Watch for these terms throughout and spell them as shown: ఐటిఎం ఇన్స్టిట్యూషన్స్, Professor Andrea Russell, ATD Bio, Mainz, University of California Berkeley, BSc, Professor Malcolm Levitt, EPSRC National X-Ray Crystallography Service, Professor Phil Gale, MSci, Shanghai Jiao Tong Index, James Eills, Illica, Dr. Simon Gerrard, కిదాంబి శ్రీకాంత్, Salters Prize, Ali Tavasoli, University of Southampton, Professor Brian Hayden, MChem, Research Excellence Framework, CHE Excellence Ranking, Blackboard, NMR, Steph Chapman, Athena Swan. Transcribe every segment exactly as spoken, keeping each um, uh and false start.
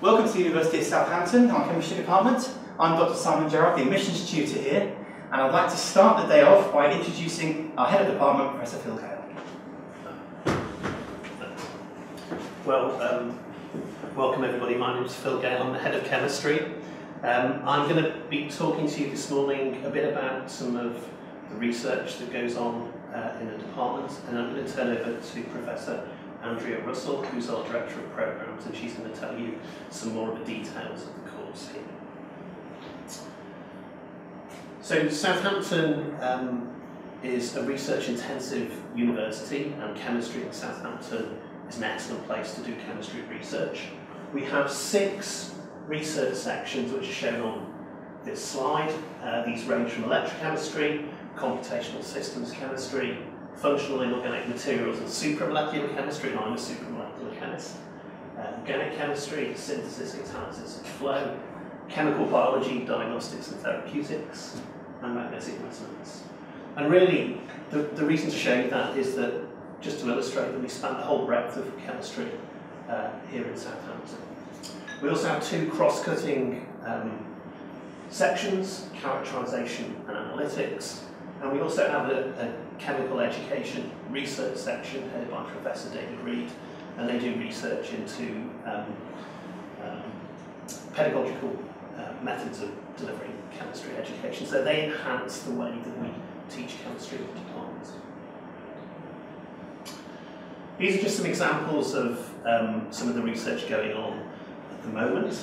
Welcome to the University of Southampton, our chemistry department. I'm Doctor Simon Gerrard, the admissions tutor here, and I'd like to start the day off by introducing our head of department, Professor Phil Gale. Well, um, welcome everybody. My name is Phil Gale. I'm the head of chemistry. Um, I'm going to be talking to you this morning a bit about some of the research that goes on uh, in the department, and I'm going to turn over to Professor Andrea Russell, who's our Director of Programmes, and she's going to tell you some more of the details of the course here. So Southampton um, is a research-intensive university, and chemistry in Southampton is an excellent place to do chemistry research. We have six research sections which are shown on this slide. Uh, these range from electrochemistry, computational systems chemistry, functional inorganic materials and supramolecular chemistry, and I'm a supramolecular chemist. Uh, organic chemistry, synthesis, catalysis and flow, chemical biology, diagnostics and therapeutics, and magnetic resonance. And really, the, the reason to show you that is that, just to illustrate that we span the whole breadth of chemistry uh, here in Southampton. We also have two cross-cutting um, sections, characterization and analytics, and we also have a, a chemical education research section headed by Professor David Reed, and they do research into um, um, pedagogical uh, methods of delivering chemistry education. So they enhance the way that we teach chemistry in the department. These are just some examples of um, some of the research going on at the moment.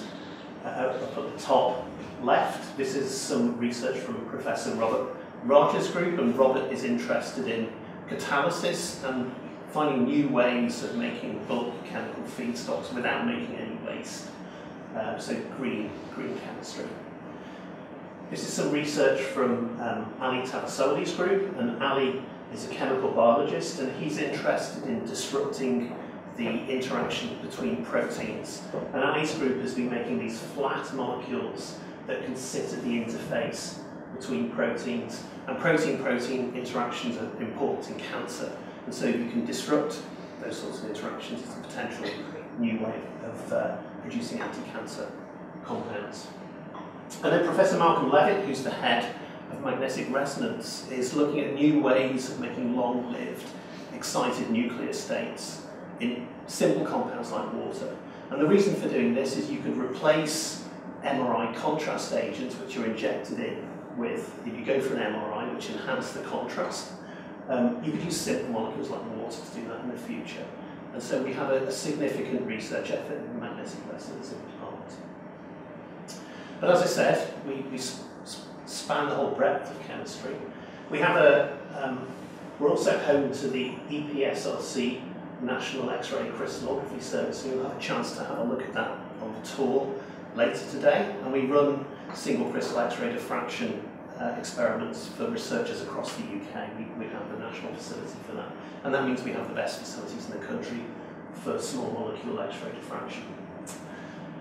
Uh, up at the top left, this is some research from Professor Robert Roger's group, and Robert is interested in catalysis and finding new ways of making bulk chemical feedstocks without making any waste. Uh, so green, green chemistry. This is some research from um, Ali Tavasoli's group, and Ali is a chemical biologist, and he's interested in disrupting the interaction between proteins. And Ali's group has been making these flat molecules that can sit at the interface between proteins, and protein-protein interactions are important in cancer, and so you can disrupt those sorts of interactions as a potential new way of uh, producing anti-cancer compounds. And then Professor Malcolm Levitt, who's the head of magnetic resonance, is looking at new ways of making long-lived, excited nuclear states in simple compounds like water. And the reason for doing this is you can replace M R I contrast agents which are injected in with, if you go for an M R I, which enhance the contrast, um, you could use simple molecules like water to do that in the future. And so we have a, a significant research effort in magnetic resonance in the department. But as I said, we, we sp span the whole breadth of chemistry. We have a, um, we're also home to the E P S R C National X-Ray Crystallography Service, and you'll have a chance to have a look at that on the tour later today, and we run single crystal X-ray diffraction uh, experiments for researchers across the U K. We, we have the national facility for that, and that means we have the best facilities in the country for small molecule X-ray diffraction.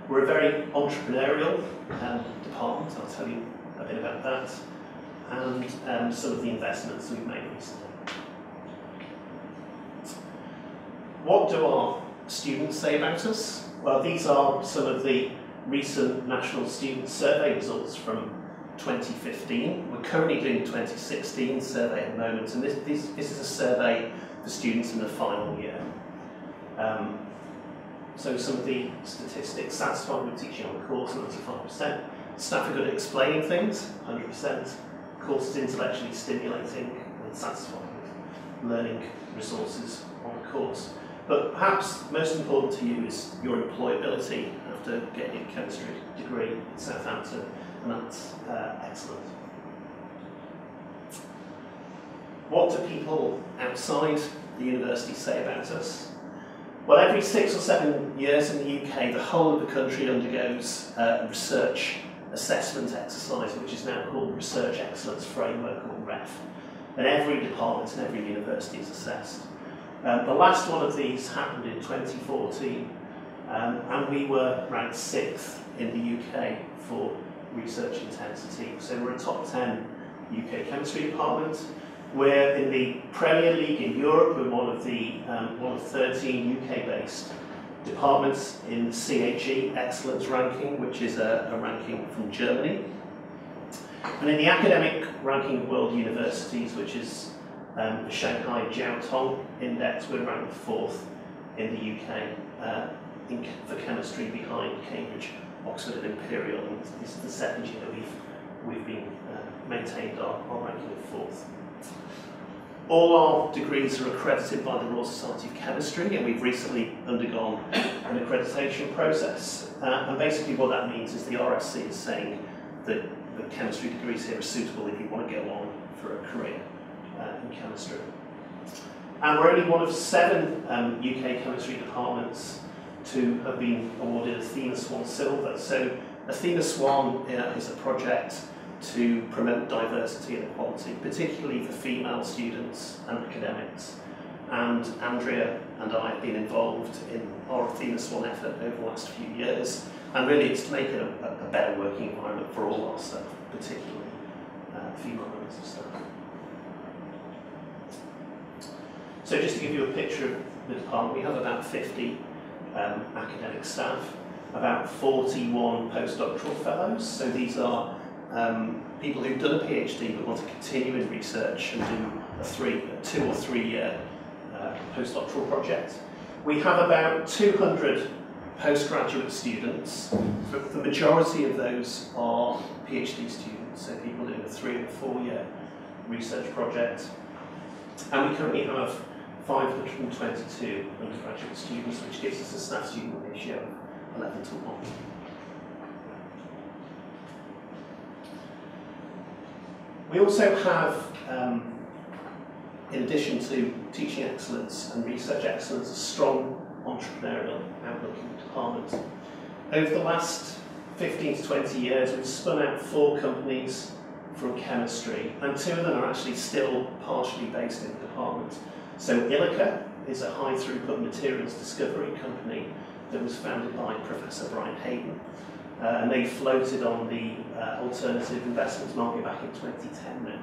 We're a very entrepreneurial um, department. I'll tell you a bit about that, and um, some of the investments we've made recently. What do our students say about us? Well, these are some of the recent National Student Survey results from twenty fifteen. We're currently doing twenty sixteen survey at the moment, and this, this, this is a survey for students in the final year. Um, so some of the statistics: satisfied with teaching on the course, ninety-five percent. Staff are good at explaining things, one hundred percent. Course is intellectually stimulating, and satisfied with learning resources on the course. But perhaps most important to you is your employability after getting a chemistry degree in Southampton, and that's uh, excellent. What do people outside the university say about us? Well, every six or seven years in the U K, the whole of the country undergoes a uh, research assessment exercise, which is now called Research Excellence Framework, or R E F, and every department and every university is assessed. Uh, the last one of these happened in twenty fourteen, um, and we were ranked sixth in the U K for research intensity. So we're a top ten U K chemistry department. We're in the Premier League in Europe. We're one of the um, one of thirteen U K-based departments in C H E Excellence Ranking, which is a, a ranking from Germany. And in the academic ranking of world universities, which is um, the Shanghai Jiao Tong Index, we're ranked fourth in the U K uh, in, for chemistry, behind Cambridge, Oxford and Imperial. And this is the second year that we've, we've been uh, maintained our, our ranking of fourth. All our degrees are accredited by the Royal Society of Chemistry, and we've recently undergone an accreditation process. Uh, and basically what that means is the R S C is saying that the chemistry degrees here are suitable if you want to go on for a career uh, in chemistry. And we're only one of seven um, U K chemistry departments to have been awarded Athena Swan Silver. So Athena Swan uh, is a project to promote diversity and equality, particularly for female students and academics. And Andrea and I have been involved in our Athena Swan effort over the last few years, and really it's to make it a, a better working environment for all our staff, particularly uh, female members of staff. So just to give you a picture of the department, we have about fifty um, academic staff, about forty-one postdoctoral fellows, so these are Um, people who've done a PhD but want to continue in research and do a three, a two or three year uh, postdoctoral project. We have about two hundred postgraduate students. The majority of those are PhD students, so people doing a three or four year research project. And we currently have five hundred twenty-two undergraduate students, which gives us a staff student ratio of eleven to one. We also have, um, in addition to teaching excellence and research excellence, a strong entrepreneurial outlook in the department. Over the last fifteen to twenty years, we've spun out four companies from chemistry, and two of them are actually still partially based in the department. So Illica is a high-throughput materials discovery company that was founded by Professor Brian Hayden. Uh, and they floated on the uh, alternative investments market back in twenty ten now.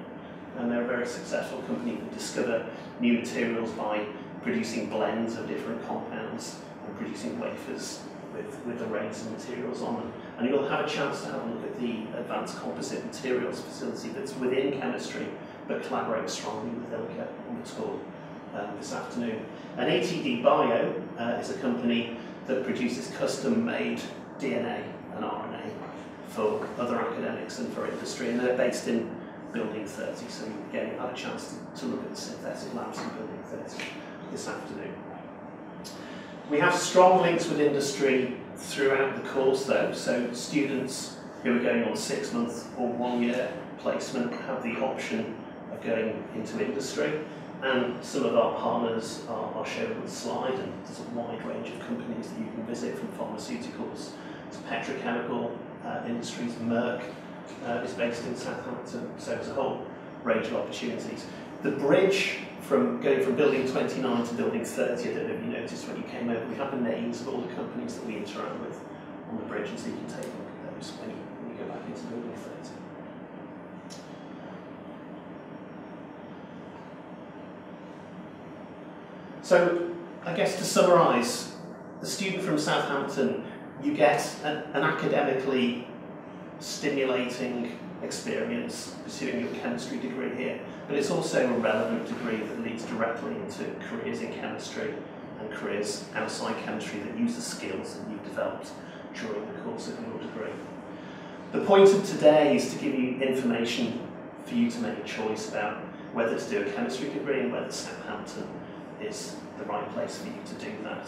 And they're a very successful company that discover new materials by producing blends of different compounds and producing wafers with, with arrays of materials on them. And you'll have a chance to have a look at the Advanced Composite Materials facility that's within chemistry, but collaborates strongly with Illica on the tour um, this afternoon. And A T D Bio uh, is a company that produces custom-made D N A and R N A for other academics and for industry, and they're based in Building thirty, so again, you've had a chance to, to look at the synthetic labs in Building thirty this afternoon. We have strong links with industry throughout the course though, so students who are going on six month or one year placement have the option of going into industry, and some of our partners are, are shown on the slide, and there's a wide range of companies that you can visit, from pharmaceuticals to petrochemical uh, industries. Merck uh, is based in Southampton, so there's a whole range of opportunities. The bridge from going from Building twenty-nine to Building thirty, I don't know if you noticed when you came over, we have the names of all the companies that we interact with on the bridge, and so you can take a look at those when you, when you go back into Building thirty. So I guess to summarise, the student from Southampton, you get an, an academically stimulating experience pursuing your chemistry degree here, but it's also a relevant degree that leads directly into careers in chemistry and careers outside chemistry that use the skills that you've developed during the course of your degree. The point of today is to give you information for you to make a choice about whether to do a chemistry degree and whether Southampton is the right place for you to do that.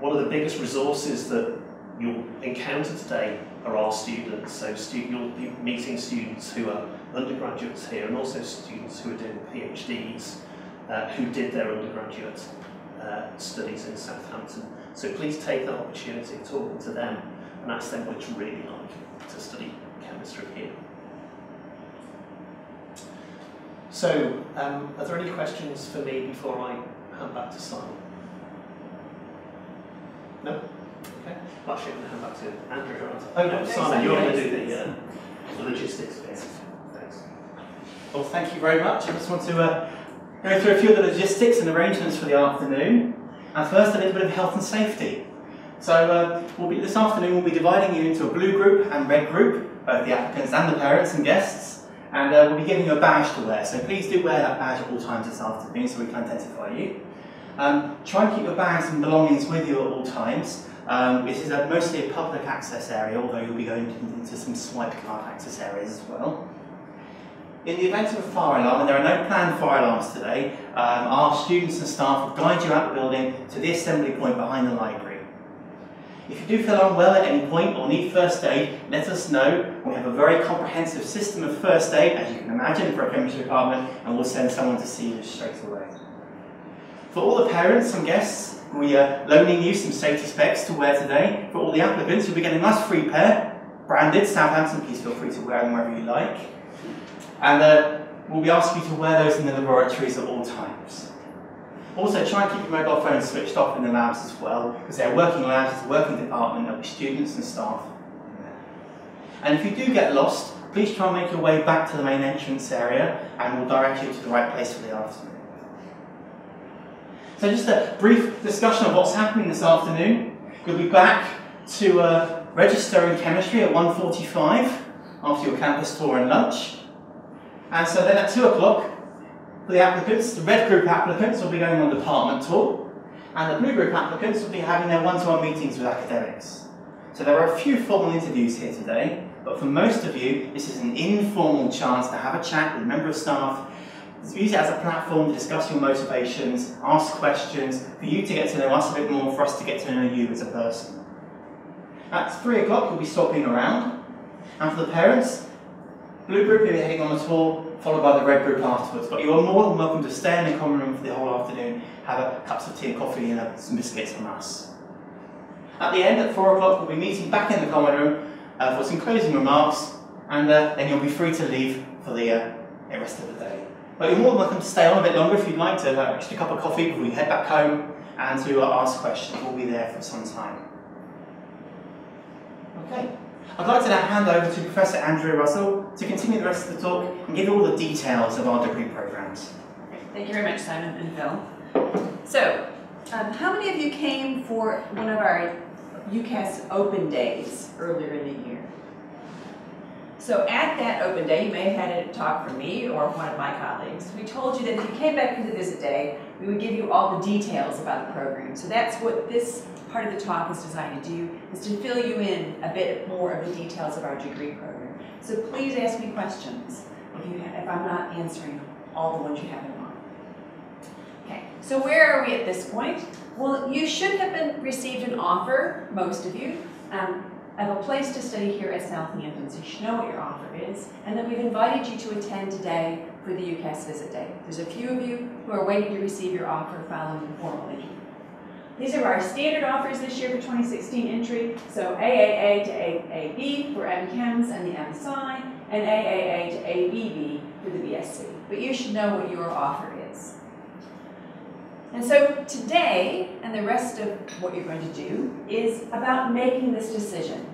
One of the biggest resources that you'll encounter today are our students. So stu you'll be meeting students who are undergraduates here, and also students who are doing PhDs, uh, who did their undergraduate uh, studies in Southampton. So please take that opportunity of talking to them and ask them what you really like to study chemistry here. So um, are there any questions for me before I hand back to Simon? No? Okay. Well, actually, I'm going to hand back to Andrew. Oh, no, Simon, you're going to do the, uh, the logistics bit. Thanks. Well, thank you very much. I just want to uh, go through a few of the logistics and arrangements for the afternoon. And first, a little bit of health and safety. So uh, we'll be, this afternoon we'll be dividing you into a blue group and red group, both the applicants and the parents and guests, and uh, we'll be giving you a badge to wear, so please do wear that badge at all times this afternoon so we can identify you. Um, try and keep your bags and belongings with you at all times. Um, this is a, mostly a public access area, although you'll be going into some swipe card access areas as well. In the event of a fire alarm, and there are no planned fire alarms today, um, our students and staff will guide you out the building to the assembly point behind the library. If you do feel unwell at any point or need first aid, let us know. We have a very comprehensive system of first aid, as you can imagine, for a chemistry department, and we'll send someone to see you straight away. For all the parents and guests, we are loaning you some safety specs to wear today. For all the applicants, you'll be getting a nice free pair, branded Southampton. Please feel free to wear them wherever you like. And uh, we'll be asking you to wear those in the laboratories at all times. Also, try and keep your mobile phones switched off in the labs as well, because they're working labs, it's a working department, there'll be students and staff. And if you do get lost, please try and make your way back to the main entrance area, and we'll direct you to the right place for the afternoon. So just a brief discussion of what's happening this afternoon. We'll be back to uh, registering chemistry at one forty-five after your campus tour and lunch. And so then at two o'clock, the applicants, the red group applicants, will be going on a department tour, and the blue group applicants will be having their one-to-one meetings with academics. So there are a few formal interviews here today, but for most of you, this is an informal chance to have a chat with a member of staff, use it as a platform to discuss your motivations, ask questions, for you to get to know us a bit more, for us to get to know you as a person. At three o'clock, you'll be stopping around, and for the parents, blue group, you'll be heading on a tour, followed by the red group afterwards. But you are more than welcome to stay in the common room for the whole afternoon, have a cup of tea and coffee and have some biscuits from us. At the end, at four o'clock, we'll be meeting back in the common room uh, for some closing remarks, and uh, then you'll be free to leave for the, uh, the rest of the day. But you're more than welcome to stay on a bit longer if you'd like to have an extra cup of coffee before you head back home and to uh, ask questions. We'll be there for some time. Okay. I'd like to now hand over to Professor Andrea Russell to continue the rest of the talk and give all the details of our degree programs. Thank you very much, Simon and Phil. So, um, how many of you came for one of our U C A S open days earlier in the year? So at that open day, you may have had a talk from me or one of my colleagues. We told you that if you came back for the visit day, we would give you all the details about the program. So that's what this part of the talk is designed to do, is to fill you in a bit more of the details of our degree program. So please ask me questions if, you have, if I'm not answering all the ones you have in mind. Okay, so where are we at this point? Well, you should have been received an offer, most of you, um, of a place to study here at Southampton, so you should know what your offer is, and then we've invited you to attend today for the U C A S visit day. There's a few of you who are waiting to receive your offer following you formally. These are our standard offers this year for twenty sixteen entry, so A A A to A A B for MChems and the MSci, and A A A to A B B for the BSc, but you should know what your offer is. And so today, and the rest of what you're going to do, is about making this decision.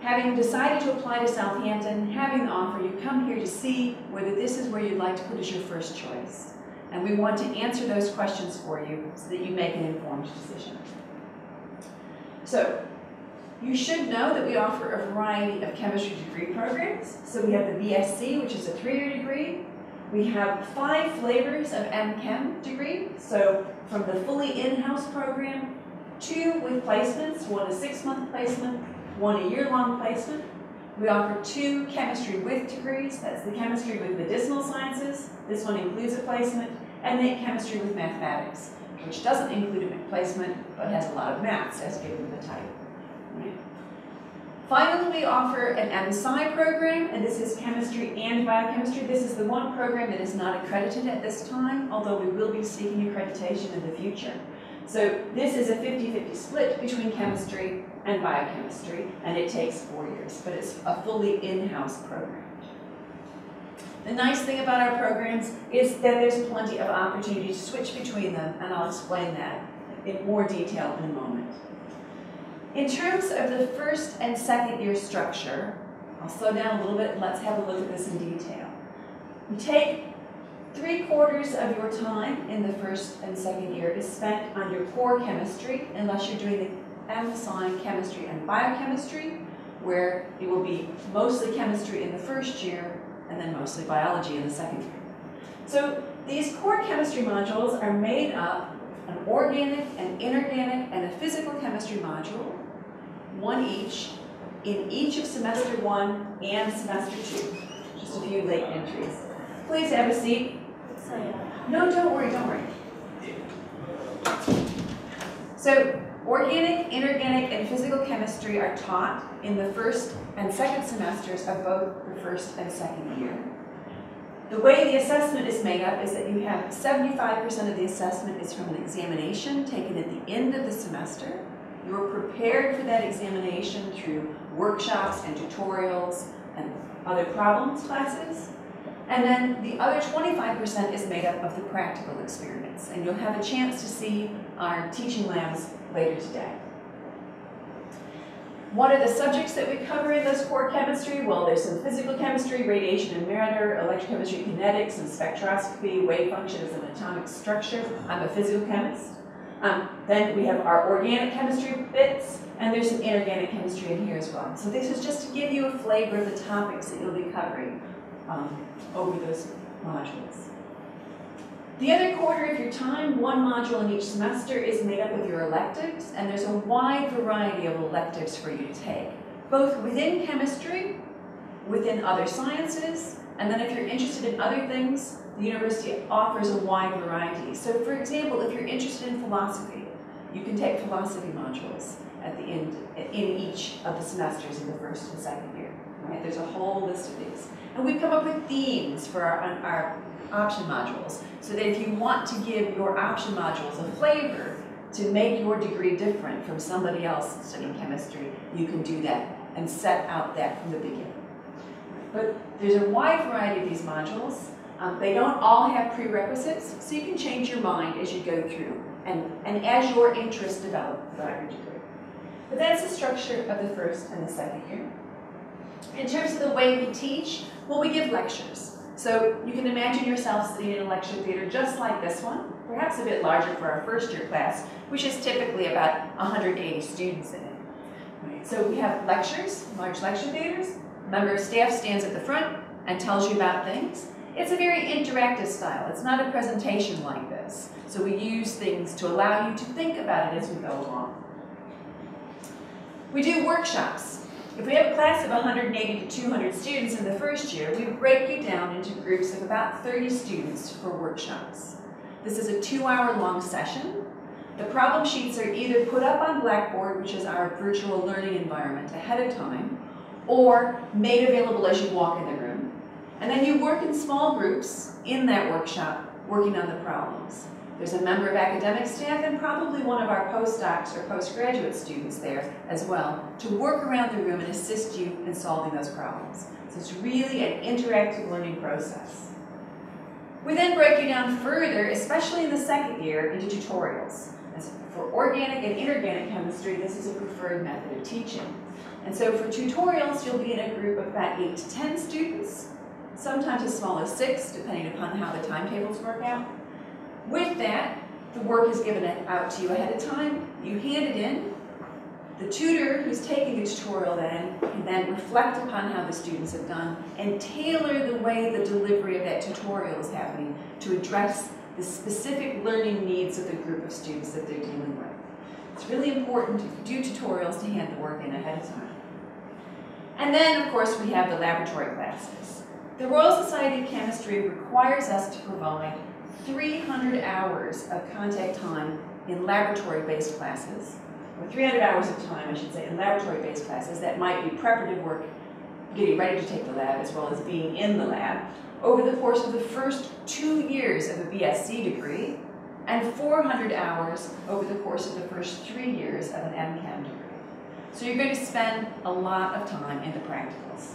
Having decided to apply to Southampton, having the offer, you come here to see whether this is where you'd like to put as your first choice. And we want to answer those questions for you so that you make an informed decision. So, you should know that we offer a variety of chemistry degree programs. So we have the BSc, which is a three-year degree. We have five flavors of MChem degree, so from the fully in-house program, two with placements, one a six-month placement, one a year-long placement. We offer two chemistry with degrees, that's the chemistry with medicinal sciences, this one includes a placement, and then chemistry with mathematics, which doesn't include a placement, but has a lot of maths as given the type. Right. Finally, we offer an MSci program, and this is chemistry and biochemistry. This is the one program that is not accredited at this time, although we will be seeking accreditation in the future. So this is a fifty fifty split between chemistry and biochemistry, and it takes four years, but it's a fully in-house program. The nice thing about our programs is that there's plenty of opportunity to switch between them, and I'll explain that in more detail in a moment. In terms of the first and second year structure, I'll slow down a little bit and let's have a look at this in detail. You take three quarters of your time in the first and second year is spent on your core chemistry, unless you're doing MSci Chemistry and Biochemistry, where it will be mostly chemistry in the first year and then mostly biology in the second year. So these core chemistry modules are made up of an organic, an inorganic, and a physical chemistry module, one each, in each of semester one and semester two. Just a few late entries. Please have a seat. No, don't worry, don't worry. So organic, inorganic, and physical chemistry are taught in the first and second semesters of both the first and second year. The way the assessment is made up is that you have seventy-five percent of the assessment is from an examination taken at the end of the semester. You're prepared for that examination through workshops and tutorials and other problems classes. And then the other twenty-five percent is made up of the practical experiments. And you'll have a chance to see our teaching labs later today. What are the subjects that we cover in this core chemistry? Well, there's some physical chemistry, radiation and matter, electrochemistry, kinetics, and spectroscopy, wave functions, and atomic structure. I'm a physical chemist. Um, then we have our organic chemistry bits, and there's some inorganic chemistry in here as well. So this is just to give you a flavor of the topics that you'll be covering um, over those modules. The other quarter of your time, one module in each semester, is made up of your electives, and there's a wide variety of electives for you to take, both within chemistry, within other sciences, and then if you're interested in other things, the university offers a wide variety. So for example, if you're interested in philosophy, you can take philosophy modules at the end, in each of the semesters in the first and second year. Right? There's a whole list of these. And we've come up with themes for our, our option modules, so that if you want to give your option modules a flavor to make your degree different from somebody else studying chemistry, you can do that and set out that from the beginning. But there's a wide variety of these modules. Um, they don't all have prerequisites, so you can change your mind as you go through and, and as your interests develop throughout your degree. But that's the structure of the first and the second year. In terms of the way we teach, well, we give lectures. So you can imagine yourself sitting in a lecture theater just like this one, perhaps a bit larger for our first year class, which is typically about one hundred eighty students in it. So we have lectures, large lecture theaters. A member of staff stands at the front and tells you about things. It's a very interactive style. It's not a presentation like this. So we use things to allow you to think about it as we go along. We do workshops. If we have a class of one hundred eighty to two hundred students in the first year, we break you down into groups of about thirty students for workshops. This is a two-hour long session. The problem sheets are either put up on Blackboard, which is our virtual learning environment, ahead of time, or made available as you walk in the room. And then you work in small groups in that workshop, working on the problems. There's a member of academic staff and probably one of our postdocs or postgraduate students there as well to work around the room and assist you in solving those problems. So it's really an interactive learning process. We then break you down further, especially in the second year, into tutorials. As for organic and inorganic chemistry, this is a preferred method of teaching. And so for tutorials, you'll be in a group of about eight to ten students, sometimes as small as six, depending upon how the timetables work out. With that, the work is given out to you ahead of time. You hand it in. The tutor who's taking the tutorial then can then reflect upon how the students have done and tailor the way the delivery of that tutorial is happening to address the specific learning needs of the group of students that they're dealing with. It's really important if you do tutorials to hand the work in ahead of time. And then, of course, we have the laboratory classes. The Royal Society of Chemistry requires us to provide three hundred hours of contact time in laboratory-based classes, or three hundred hours of time, I should say, in laboratory-based classes that might be preparative work, getting ready to take the lab, as well as being in the lab, over the course of the first two years of a B S c degree, and four hundred hours over the course of the first three years of an MChem degree. So you're going to spend a lot of time in the practicals.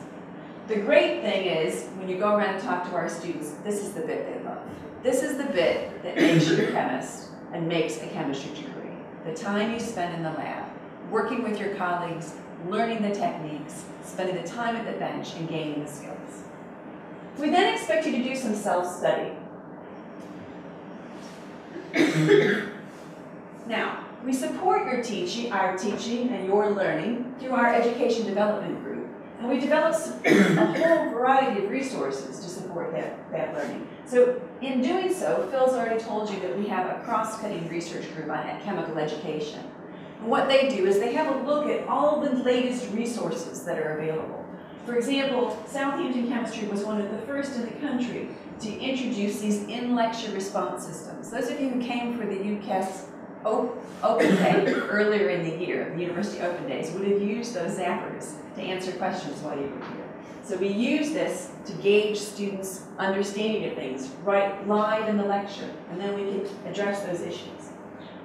The great thing is, when you go around and talk to our students, this is the bit they love. This is the bit that makes you a chemist and makes a chemistry degree. The time you spend in the lab, working with your colleagues, learning the techniques, spending the time at the bench, and gaining the skills. We then expect you to do some self-study. Now, We support your teaching, our teaching and your learning through our education development group. And we develop a whole variety of resources to support that, that learning. So in doing so, Phil's already told you that we have a cross-cutting research group on chemical education. And what they do is they have a look at all the latest resources that are available. For example, Southampton Chemistry was one of the first in the country to introduce these in-lecture response systems. Those of you who came for the U C A S Open Day earlier in the year, the University Open Days, would have used those zappers to answer questions while you were here. So we use this to gauge students' understanding of things right live in the lecture, and then we can address those issues.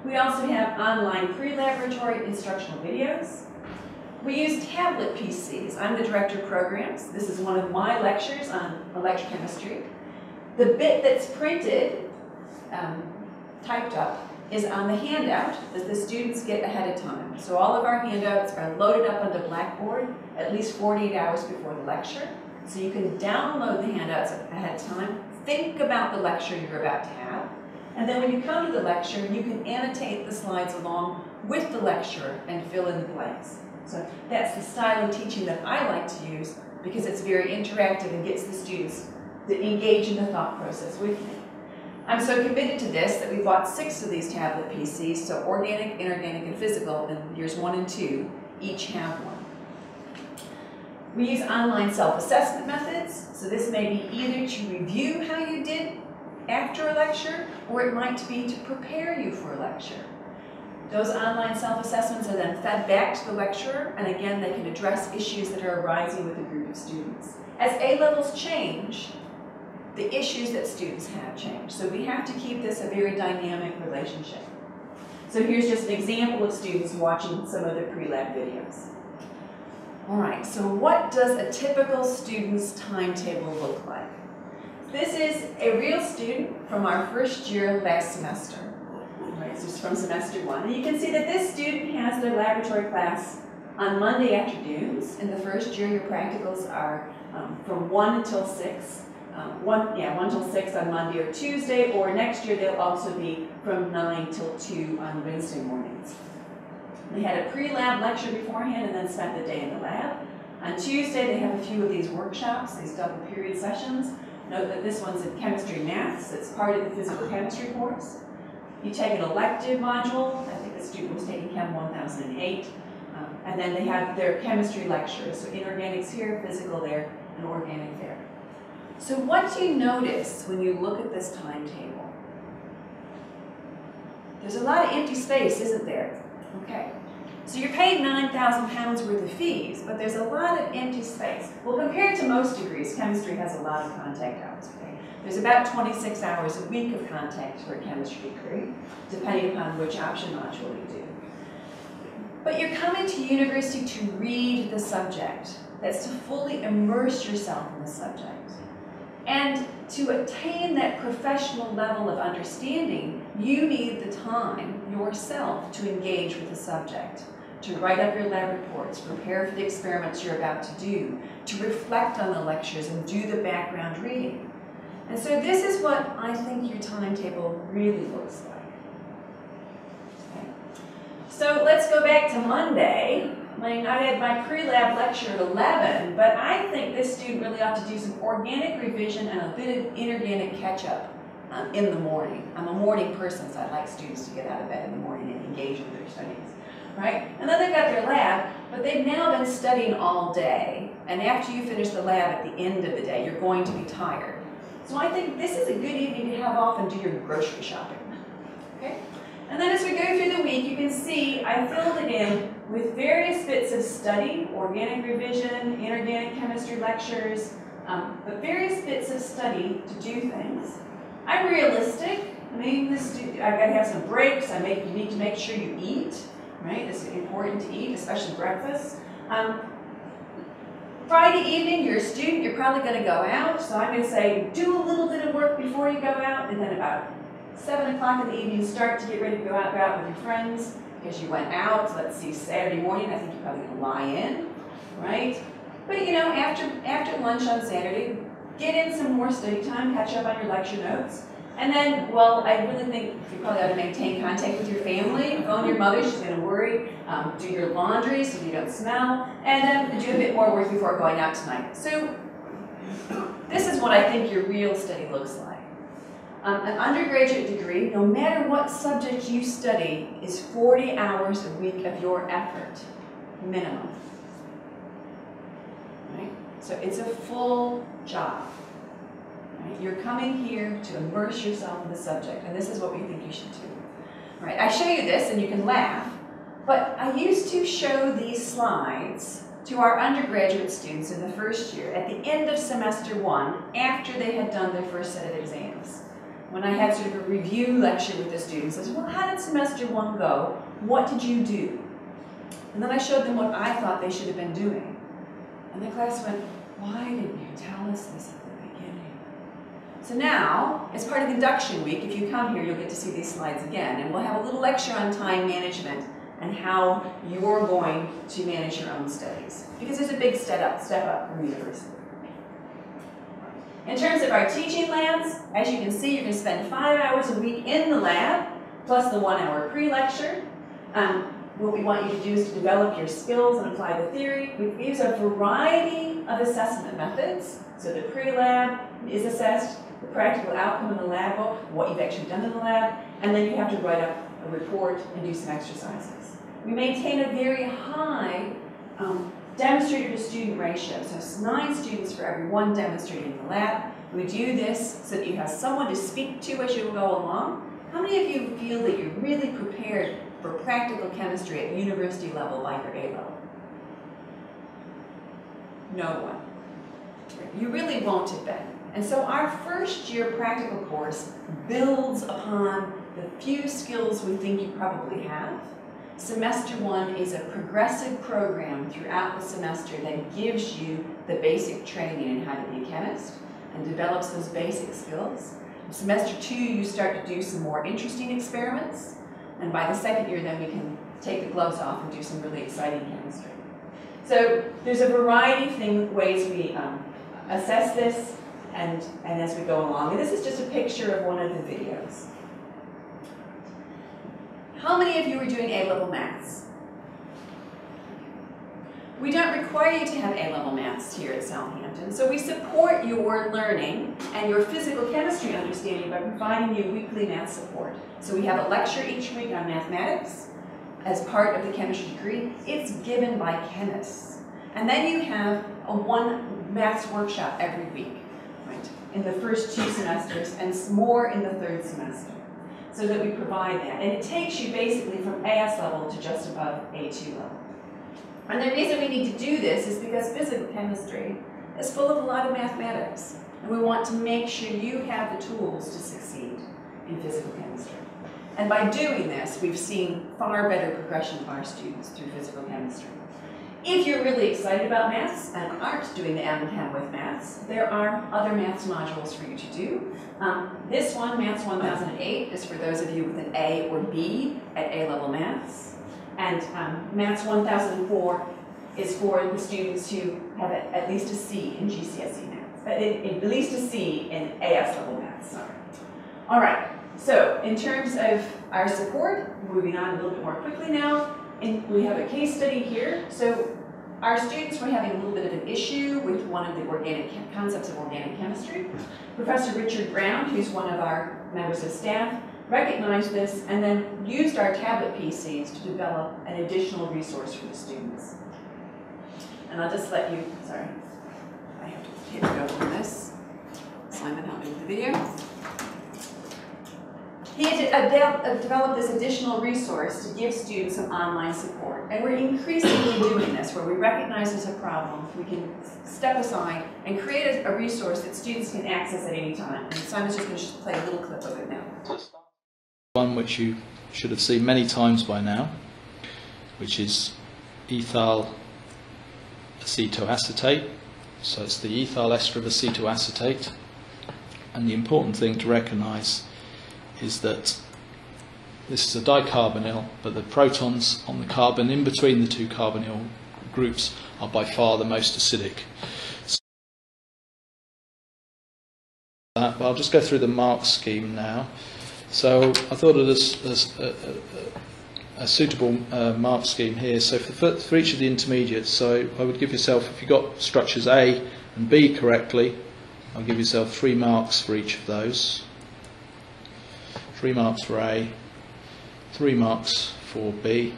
We also have online pre-laboratory instructional videos. We use tablet P Cs. I'm the director of programs. This is one of my lectures on electrochemistry. The bit that's printed, um, typed up, is on the handout that the students get ahead of time. So all of our handouts are loaded up onto Blackboard at least forty-eight hours before the lecture. So you can download the handouts ahead of time, think about the lecture you're about to have, and then when you come to the lecture, you can annotate the slides along with the lecturer and fill in the blanks. So that's the style of teaching that I like to use because it's very interactive and gets the students to engage in the thought process with me. I'm so committed to this that we bought six of these tablet P Cs, so organic, inorganic, and physical, and years one and two each have one. We use online self-assessment methods, so this may be either to review how you did after a lecture, or it might be to prepare you for a lecture. Those online self-assessments are then fed back to the lecturer, and again, they can address issues that are arising with a group of students. As A-levels change, the issues that students have change. So we have to keep this a very dynamic relationship. So here's just an example of students watching some of the pre-lab videos. All right, so what does a typical student's timetable look like? This is a real student from our first year last semester. Right, so it's from semester one. And you can see that this student has their laboratory class on Monday afternoons. In the first year, your practicals are um, from one until six. Um, one, yeah, one till six on Monday or Tuesday, or next year they'll also be from nine till two on Wednesday mornings. They had a pre-lab lecture beforehand and then spent the day in the lab. On Tuesday, they have a few of these workshops, these double period sessions. Note that this one's in chemistry maths. It's part of the physical chemistry course. You take an elective module. I think the student was taking Chem one thousand eight. Um, and then they have their chemistry lectures. So inorganics here, physical there, and organic there. So what do you notice when you look at this timetable? There's a lot of empty space, isn't there? Okay. So you're paid nine thousand pounds worth of fees, but there's a lot of empty space. Well, compared to most degrees, chemistry has a lot of contact hours. Okay? There's about twenty-six hours a week of contact for a chemistry degree, depending upon which option module you do. But you're coming to university to read the subject. That's to fully immerse yourself in the subject. And to attain that professional level of understanding, you need the time yourself to engage with the subject, to write up your lab reports, prepare for the experiments you're about to do, to reflect on the lectures and do the background reading. And so this is what I think your timetable really looks like. Okay. So let's go back to Monday. I had my pre-lab lecture at eleven, but I think this student really ought to do some organic revision and a bit of inorganic catch-up um, in the morning. I'm a morning person, so I like students to get out of bed in the morning and engage with their studies, right? And then they've got their lab, but they've now been studying all day, and after you finish the lab at the end of the day, you're going to be tired. So I think this is a good evening to have off and do your grocery shopping, okay? And then as we go through the week, you can see I filled it in with various bits of study, organic revision, inorganic chemistry lectures, um, but various bits of study to do things. I'm realistic. I mean, this, I've got to have some breaks. I make, you need to make sure you eat, right? It's important to eat, especially breakfast. Um, Friday evening, you're a student. You're probably going to go out. So I'm going to say, do a little bit of work before you go out, and then about seven o'clock in the evening, start to get ready to go out, go out with your friends because you went out. Let's see, Saturday morning, I think you're probably going to lie in, right? But you know, after, after lunch on Saturday, get in some more study time, catch up on your lecture notes, And then, well, I really think you probably ought to maintain contact with your family. Phone your mother, she's going to worry. Um, do your laundry so you don't smell. And then do a bit more work before going out tonight. So this is what I think your real study looks like. Um, an undergraduate degree, no matter what subject you study, is forty hours a week of your effort, minimum. Right? So it's a full job. Right? You're coming here to immerse yourself in the subject, and this is what we think you should do. Right? I show you this, and you can laugh, but I used to show these slides to our undergraduate students in the first year at the end of semester one after they had done their first set of exams. When I had sort of a review lecture with the students, I said, well, how did semester one go? What did you do? And then I showed them what I thought they should have been doing. And the class went, why didn't you tell us this at the beginning? So now, as part of induction week, if you come here, you'll get to see these slides again. And we'll have a little lecture on time management and how you're going to manage your own studies. Because there's a big step up, step up from university. In terms of our teaching labs, as you can see, you're going to spend five hours a week in the lab, plus the one hour pre-lecture. Um, what we want you to do is to develop your skills and apply the theory. We use a variety of assessment methods. So the pre-lab is assessed, the practical outcome in the lab, what you've actually done in the lab, and then you have to write up a report and do some exercises. We maintain a very high um, demonstrator to student ratio, so it's nine students for every one demonstrator in the lab. We do this so that you have someone to speak to as you go along. How many of you feel that you're really prepared for practical chemistry at university level like your A level? No one. You really won't have been. And so our first year practical course builds upon the few skills we think you probably have. Semester one is a progressive program throughout the semester that gives you the basic training in how to be a chemist and develops those basic skills. In semester two, you start to do some more interesting experiments, and by the second year, then we can take the gloves off and do some really exciting chemistry. So there's a variety of things, ways we um, assess this and, and as we go along. And this is just a picture of one of the videos. How many of you are doing A-level maths? We don't require you to have A-level maths here at Southampton, so we support your learning and your physical chemistry understanding by providing you weekly math support. So we have a lecture each week on mathematics as part of the chemistry degree. It's given by chemists. And then you have a one maths workshop every week, right, in the first two semesters and more in the third semester, so that we provide that. And it takes you basically from A S level to just above A two level. And the reason we need to do this is because physical chemistry is full of a lot of mathematics, and we want to make sure you have the tools to succeed in physical chemistry. And by doing this, we've seen far better progression of our students through physical chemistry. If you're really excited about maths and aren't doing the MChem with maths, there are other maths modules for you to do. Um, this one, Maths one thousand eight, is for those of you with an A or B at A-level maths. And um, Maths one thousand four is for the students who have a, at least a C in G C S E maths, at, at least a C in A S-level maths, sorry. All right, so in terms of our support, moving on a little bit more quickly now, and we have a case study here. So our students were having a little bit of an issue with one of the organic concepts of organic chemistry. Professor Richard Brown, who's one of our members of staff, recognized this and then used our tablet P Cs to develop an additional resource for the students. And I'll just let you, sorry, I have to take a go on this. Simon, help me with the video. He had developed this additional resource to give students some online support. And we're increasingly doing this, where we recognize there's a problem, we can step aside and create a resource that students can access at any time. And Simon's just going to play a little clip of it now. One which you should have seen many times by now, which is ethyl acetoacetate. So it's the ethyl ester of acetoacetate. And the important thing to recognize is that this is a dicarbonyl, but the protons on the carbon in between the two carbonyl groups are by far the most acidic. That, but I'll just go through the mark scheme now. So I thought of this as a, a, a suitable uh, mark scheme here. So for, for each of the intermediates, so I would give yourself, if you got structures A and B correctly, I'll give yourself three marks for each of those. Three marks for A, three marks for B,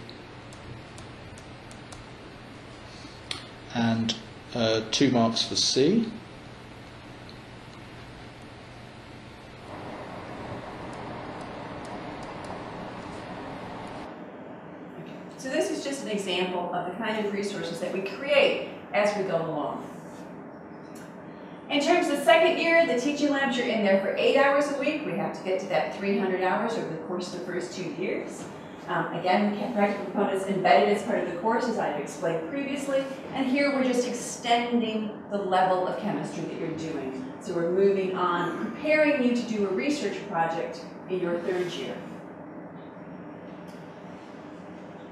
and uh, two marks for C. So this is just an example of the kind of resources that we create as we go along. In terms of second year, the teaching labs, you're in there for eight hours a week. We have to get to that three hundred hours over the course of the first two years. Um, again, we kept practical components embedded as part of the course, as I've explained previously. And here we're just extending the level of chemistry that you're doing. So we're moving on, preparing you to do a research project in your third year.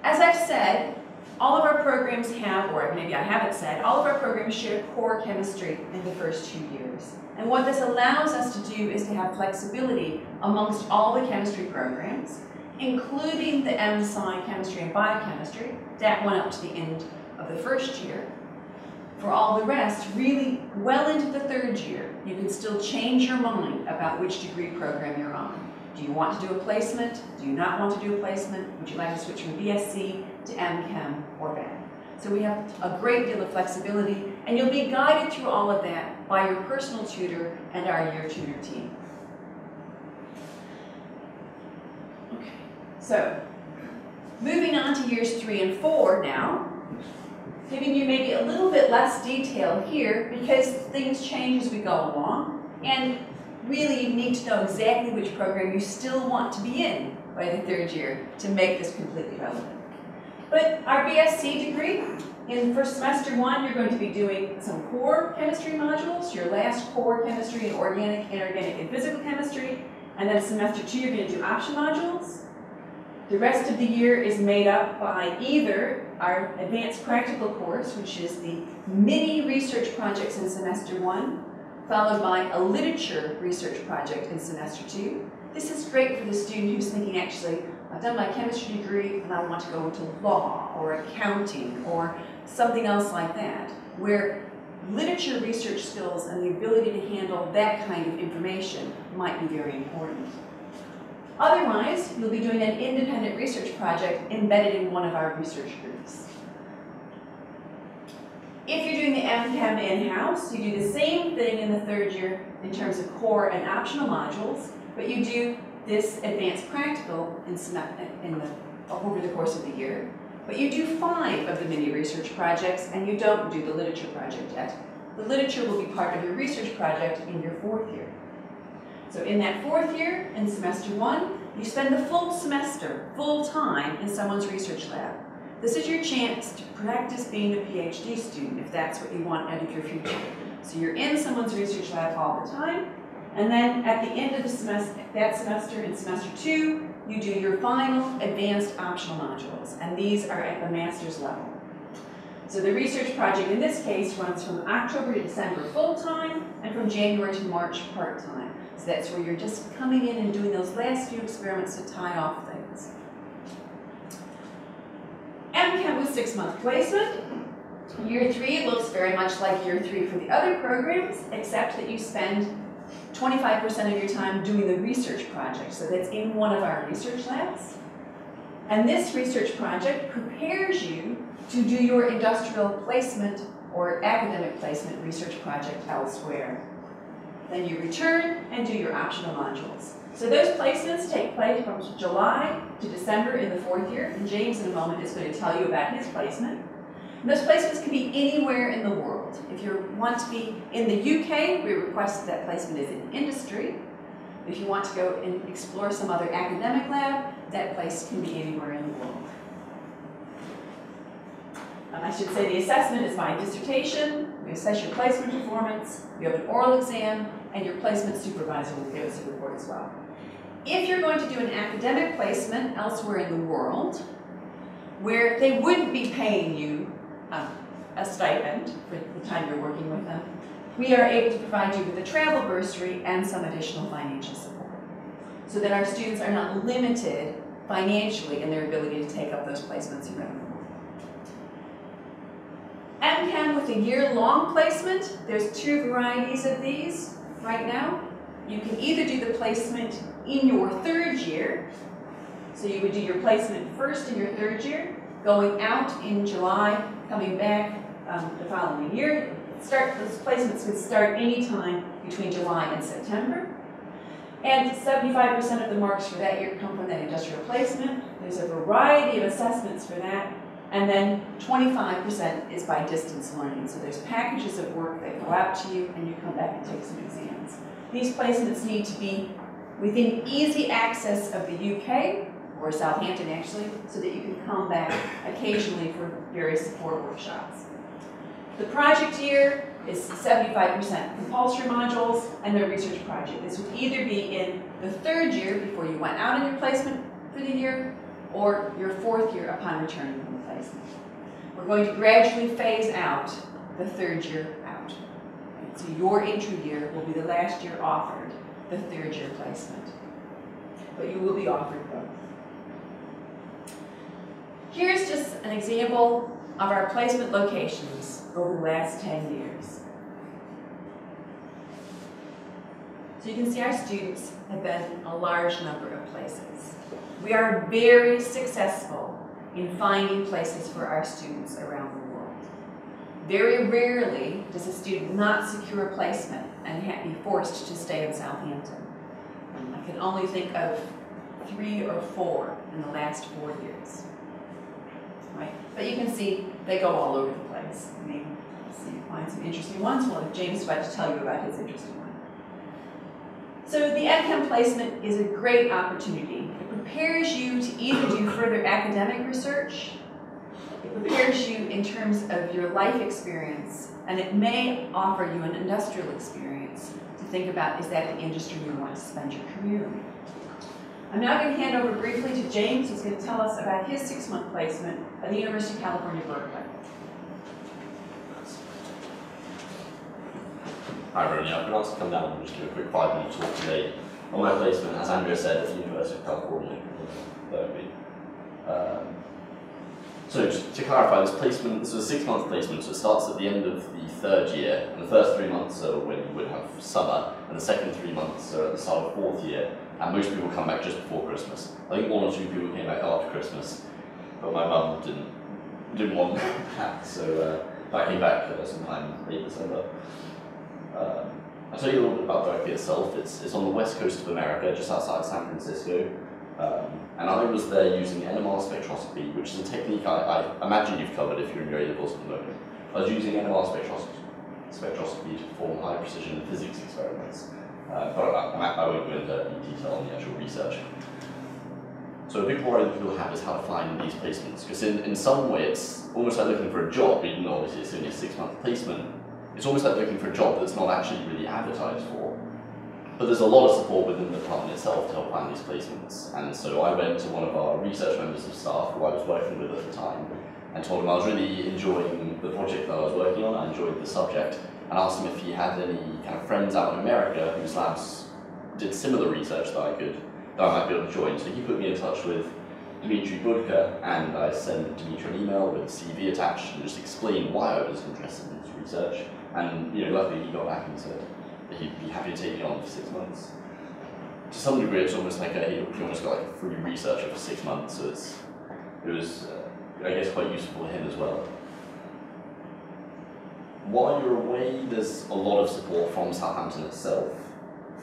As I've said, all of our programs have, or maybe I haven't said, all of our programs share core chemistry in the first two years. And what this allows us to do is to have flexibility amongst all the chemistry programs, including the MSci chemistry and biochemistry, that went up to the end of the first year. For all the rest, really well into the third year, you can still change your mind about which degree program you're on. Do you want to do a placement? Do you not want to do a placement? Would you like to switch from BSc to MChem or B A? So we have a great deal of flexibility, and you'll be guided through all of that by your personal tutor and our year tutor team. Okay, so moving on to years three and four now, giving you maybe a little bit less detail here because things change as we go along, and really you need to know exactly which program you still want to be in by the third year to make this completely relevant. But our BSc degree, in first semester one, you're going to be doing some core chemistry modules, your last core chemistry in organic, inorganic, and physical chemistry, and then semester two, you're going to do option modules. The rest of the year is made up by either our advanced practical course, which is the mini research projects in semester one, followed by a literature research project in semester two. This is great for the student who's thinking, actually, I've done my chemistry degree and I want to go into law or accounting or something else like that, where literature research skills and the ability to handle that kind of information might be very important. Otherwise, you'll be doing an independent research project embedded in one of our research groups. If you're doing the MChem in-house, you do the same thing in the third year in terms of core and optional modules, but you do this advanced practical in, in the, over the course of the year. But you do five of the mini research projects, and you don't do the literature project yet. The literature will be part of your research project in your fourth year. So in that fourth year, in semester one, you spend the full semester, full time, in someone's research lab. This is your chance to practice being a PhD student, if that's what you want out of your future. So you're in someone's research lab all the time, and then at the end of the semester, that semester in semester two, you do your final advanced optional modules, and these are at the master's level. So the research project in this case runs from October to December full-time, and from January to March part-time. So that's where you're just coming in and doing those last few experiments to tie off things. MChem with six-month placement. Year three looks very much like year three for the other programs, except that you spend twenty-five percent of your time doing the research project, so that's in one of our research labs. And this research project prepares you to do your industrial placement or academic placement research project elsewhere. Then you return and do your optional modules. So those placements take place from July to December in the fourth year, and James in a moment is going to tell you about his placement. And those placements can be anywhere in the world. If you want to be in the U K, we request that placement is in industry. If you want to go and explore some other academic lab, that place can be anywhere in the world. Um, I should say the assessment is by dissertation. We assess your placement performance, you have an oral exam, and your placement supervisor will give us a report as well. If you're going to do an academic placement elsewhere in the world, where they wouldn't be paying you Uh, a stipend for the time you're working with them, we are able to provide you with a travel bursary and some additional financial support, so that our students are not limited financially in their ability to take up those placements and revenue. MChem with a year-long placement, there's two varieties of these right now. You can either do the placement in your third year, so you would do your placement first in your third year, going out in July, coming back um, the following year. Start, those placements would start anytime between July and September. And seventy-five percent of the marks for that year come from that industrial placement. There's a variety of assessments for that. And then twenty-five percent is by distance learning. So there's packages of work that go out to you and you come back and take some exams. These placements need to be within easy access of the U K, or Southampton actually, so that you can come back occasionally for various support workshops. The project year is seventy-five percent compulsory modules and the research project. This would either be in the third year before you went out in your placement for the year, or your fourth year upon returning from the placement. We're going to gradually phase out the third year out. So your entry year will be the last year offered the third year placement, but you will be offered both. Here's just an example of our placement locations over the last ten years. So you can see our students have been a large number of places. We are very successful in finding places for our students around the world. Very rarely does a student not secure a placement and be forced to stay in Southampton. I can only think of three or four in the last four years. Right. But you can see they go all over the place. I mean, so you find some interesting ones. Well, James is about to tell you about his interesting one. So the MChem placement is a great opportunity. It prepares you to either do further academic research, it prepares you in terms of your life experience, and it may offer you an industrial experience to think about, is that the industry you want to spend your career in? I'm now going to hand over briefly to James, who's going to tell us about his six-month placement at the University of California, Berkeley. Hi everyone, yeah, I've been asked to come down and just do a quick five-minute talk today on my placement, as Andrea said, at the University of California, Berkeley. Um, so just to clarify, this placement, this was a six-month placement, so it starts at the end of the third year, and the first three months are when you would have summer, and the second three months are at the start of fourth year. And most people come back just before Christmas. I think one or two people came back after Christmas, but my mum didn't didn't want that, so uh, I came back uh, sometime late December. Um, I'll tell you a little bit about Berkeley itself. It's, it's on the west coast of America, just outside San Francisco, um, and I was there using N M R spectroscopy, which is a technique I, I imagine you've covered if you're in your A-levels at the moment. I was using N M R spectroscopy, spectroscopy to perform high precision physics experiments. Uh, but I, I won't go into detail on the actual research. So a big worry that people have is how to find these placements, because in, in some way it's almost like looking for a job, even though obviously it's only a six-month placement. It's almost like looking for a job that's not actually really advertised for. But there's a lot of support within the department itself to help find these placements, and so I went to one of our research members of staff, who I was working with at the time, and told him I was really enjoying the project that I was working on, I enjoyed the subject, and asked him if he had any kind of friends out in America whose labs did similar research that I could, that I might be able to join. So he put me in touch with Dmitry Budker, and I sent Dmitry an email with a C V attached and just explained why I was interested in this research. And you know, luckily he got back and said that he'd be happy to take me on for six months. To some degree, it's almost like a, he almost got like a free researcher for six months, so it's, it was, uh, I guess, quite useful for him as well. While you're away, there's a lot of support from Southampton itself,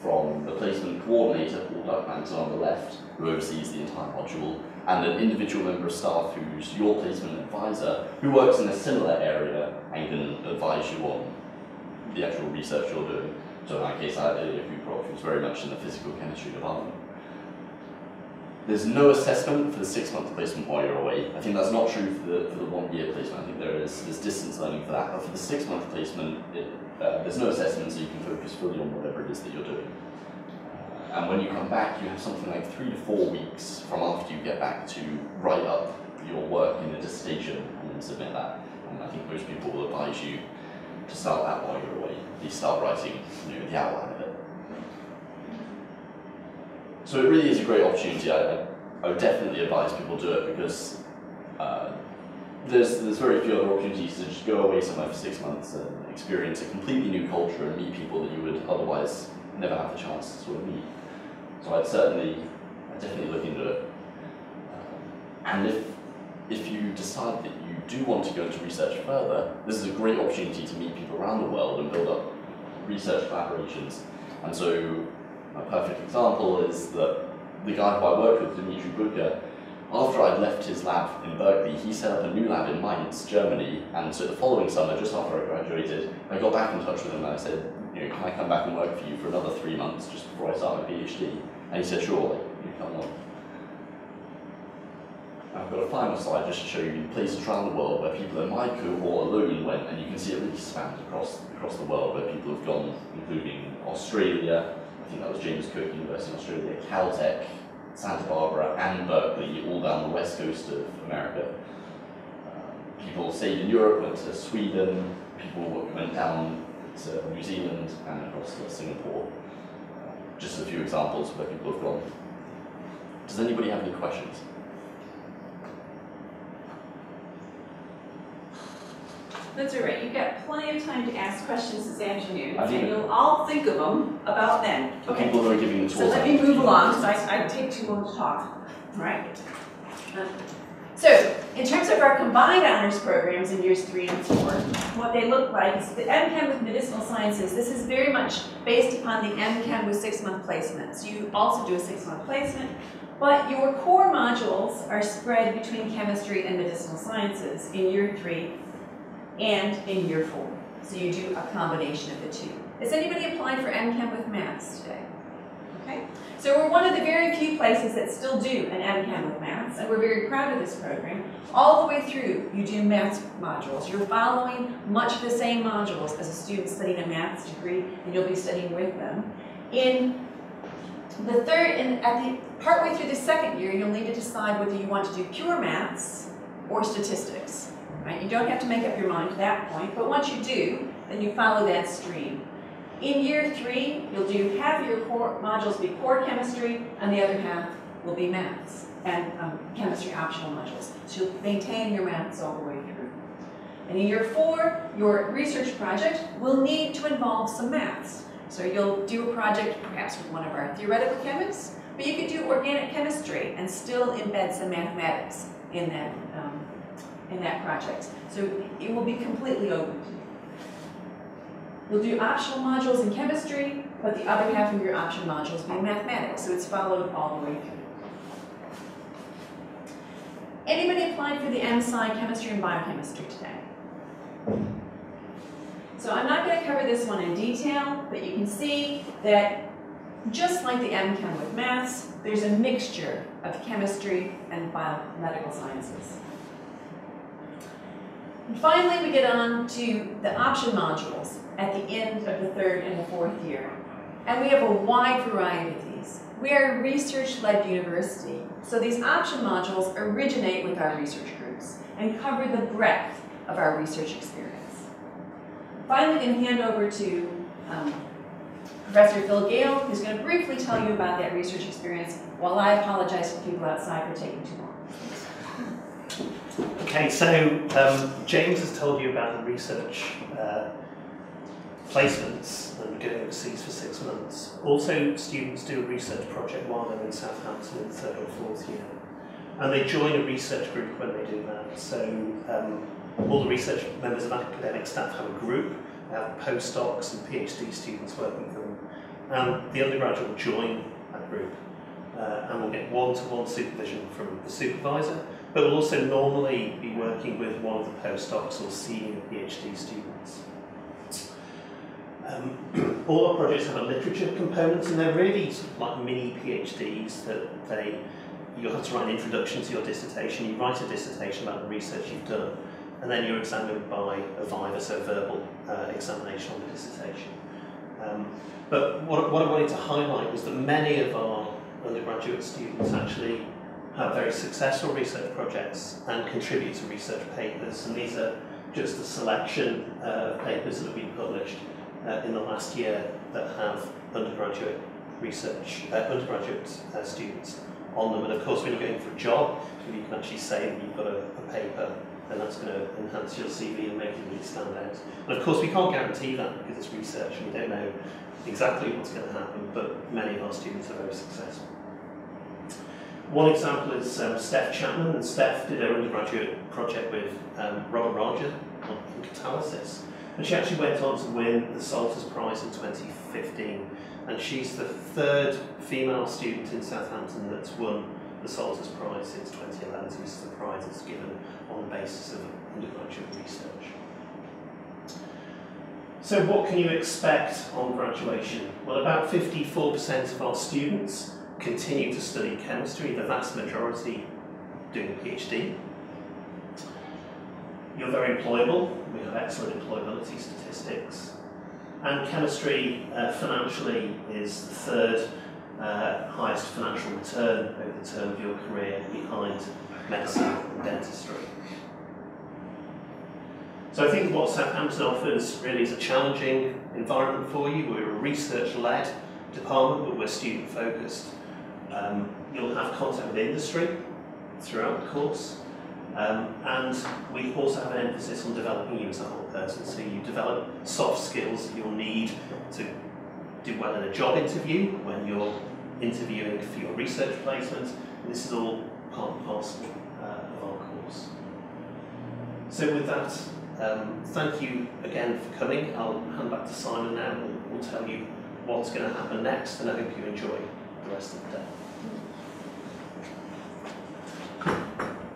from the placement coordinator, Paul Duckman, on the left, who oversees the entire module, and an individual member of staff who's your placement advisor, who works in a similar area and can advise you on the actual research you're doing. So in my case, I had a few prof who's very much in the physical chemistry department. There's no assessment for the six-month placement while you're away. I think that's not true for the, for the one-year placement. I think there is there's distance learning for that. But for the six-month placement, it, uh, there's no assessment, so you can focus fully on whatever it is that you're doing. Uh, and when you come back, you have something like three to four weeks from after you get back to write up your work in a dissertation and submit that. And I think most people will advise you to start that while you're already you start writing you know, the outline of it. So it really is a great opportunity. I, I would definitely advise people do it because uh, there's there's very few other opportunities to just go away somewhere for six months and experience a completely new culture and meet people that you would otherwise never have the chance to sort of meet. So I'd certainly, I'd definitely look into it. Um, and if if you decide that you do want to go into research further, this is a great opportunity to meet people around the world and build up research collaborations. And so a perfect example is that the guy who I worked with, Dmitry Budker, after I'd left his lab in Berkeley, he set up a new lab in Mainz, Germany, and so the following summer, just after I graduated, I got back in touch with him and I said, you know, can I come back and work for you for another three months just before I start my PhD? And he said, sure, you come on. I've got a final slide just to show you places around the world where people in my cohort alone went, and you can see it really spans across, across the world where people have gone, including Australia, I think that was James Cook University in Australia, Caltech, Santa Barbara and Berkeley, all down the west coast of America. Um, people stayed in Europe, went to Sweden, people went down to New Zealand and across to Singapore. Uh, just a few examples where people have gone. Does anybody have any questions? That's all right. You've got plenty of time to ask questions this afternoon, and you'll all think of them about then. Okay. People who are giving the tours. So let me move along, because I, I take too long to talk. All right. So, in terms of our combined honors programs in years three and four, what they look like is the MChem with medicinal sciences. This is very much based upon the MChem with six-month placements. You also do a six-month placement. But your core modules are spread between chemistry and medicinal sciences in year three and in year four. So you do a combination of the two. Is anybody applying for MChem with Maths today? Okay. So we're one of the very few places that still do an MChem with Maths, and we're very proud of this program. All the way through, you do Maths modules. You're following much the same modules as a student studying a Maths degree, and you'll be studying with them. In the third, in, at the, partway through the second year, you'll need to decide whether you want to do pure Maths or statistics. Right? You don't have to make up your mind at that point, but once you do, then you follow that stream. In year three, you'll do half of your core modules be core chemistry, and the other half will be maths and um, chemistry optional modules. So you'll maintain your maths all the way through. And in year four, your research project will need to involve some maths. So you'll do a project perhaps with one of our theoretical chemists, but you could do organic chemistry and still embed some mathematics in that um, in that project. So it will be completely open to you. You'll do optional modules in chemistry, but the other half of your optional modules will be mathematics, so it's followed all the way through. Anybody applied for the MSci chemistry and biochemistry today? So I'm not going to cover this one in detail, but you can see that just like the MChem with maths, there's a mixture of chemistry and biomedical sciences. And finally, we get on to the option modules at the end of the third and the fourth year. And we have a wide variety of these. We are a research-led university, so these option modules originate with our research groups and cover the breadth of our research experience. Finally, I'm going to hand over to um, Professor Phil Gale, who's going to briefly tell you about that research experience, while I apologize to people outside for taking too long. Okay, so um, James has told you about the research uh, placements and going overseas for six months. Also, students do a research project while they're in Southampton in the third or fourth year. And they join a research group when they do that. So um, all the research members of academic staff have a group. They have postdocs and PhD students working with them. And the undergraduate will join that group uh, and will get one-to-one supervision from the supervisor, but will also normally be working with one of the postdocs or senior PhD students. Um, all our projects have a literature component, and they're really sort of like mini PhDs that they, you'll have to write an introduction to your dissertation, you write a dissertation about the research you've done, and then you're examined by a viva, so verbal uh, examination on the dissertation. Um, but what, what I wanted to highlight was that many of our undergraduate students actually have very successful research projects and contribute to research papers, and these are just a selection uh, of papers that have been published uh, in the last year that have undergraduate research, uh, undergraduate uh, students on them. And of course, when you're going for a job, if you can actually say that you've got a, a paper, then that's going to enhance your C V and make you really stand out. And of course, we can't guarantee that because it's research and we don't know exactly what's going to happen, but many of our students are very successful. One example is um, Steph Chapman, and Steph did her undergraduate project with um, Robert Roger on catalysis, and she actually went on to win the Salters Prize in twenty fifteen, and she's the third female student in Southampton that's won the Salters Prize since twenty eleven, so this is the prize that's given on the basis of undergraduate research. So what can you expect on graduation? Well, about fifty-four percent of our students continue to study chemistry, the vast majority doing a PhD. You're very employable, we have excellent employability statistics. And chemistry uh, financially is the third uh, highest financial return over the term of your career behind medicine and dentistry. So I think what Southampton offers really is a challenging environment for you. We're a research-led department, but we're student-focused. Um, you'll have contact with industry throughout the course, um, and we also have an emphasis on developing you as a whole person, so you develop soft skills that you'll need to do well in a job interview, when you're interviewing for your research placement. This is all part and parcel uh, of our course. So with that, um, thank you again for coming. I'll hand back to Simon now, and we'll tell you what's going to happen next, and I hope you enjoy the rest of the day.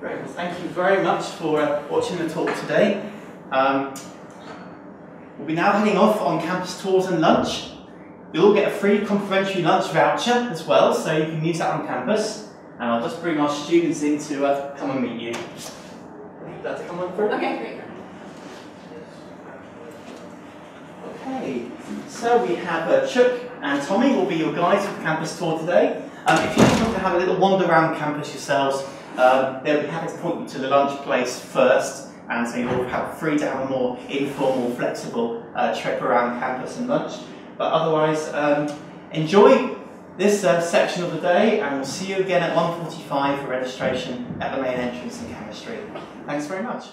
Great, well thank you very much for uh, watching the talk today. Um, we'll be now heading off on campus tours and lunch. You'll all get a free complimentary lunch voucher as well, so you can use that on campus. And I'll just bring our students in to uh, come and meet you. Would that come on through? Okay, great. Okay, so we have uh, Chuck and Tommy will be your guides for the campus tour today. Um, if you just want to have a little wander around campus yourselves, um, they'll be happy to point you to the lunch place first, and so you'll have free to have a more informal, flexible uh, trip around campus and lunch. But otherwise, um, enjoy this uh, section of the day, and we'll see you again at one forty-five for registration at the main entrance in chemistry. Thanks very much.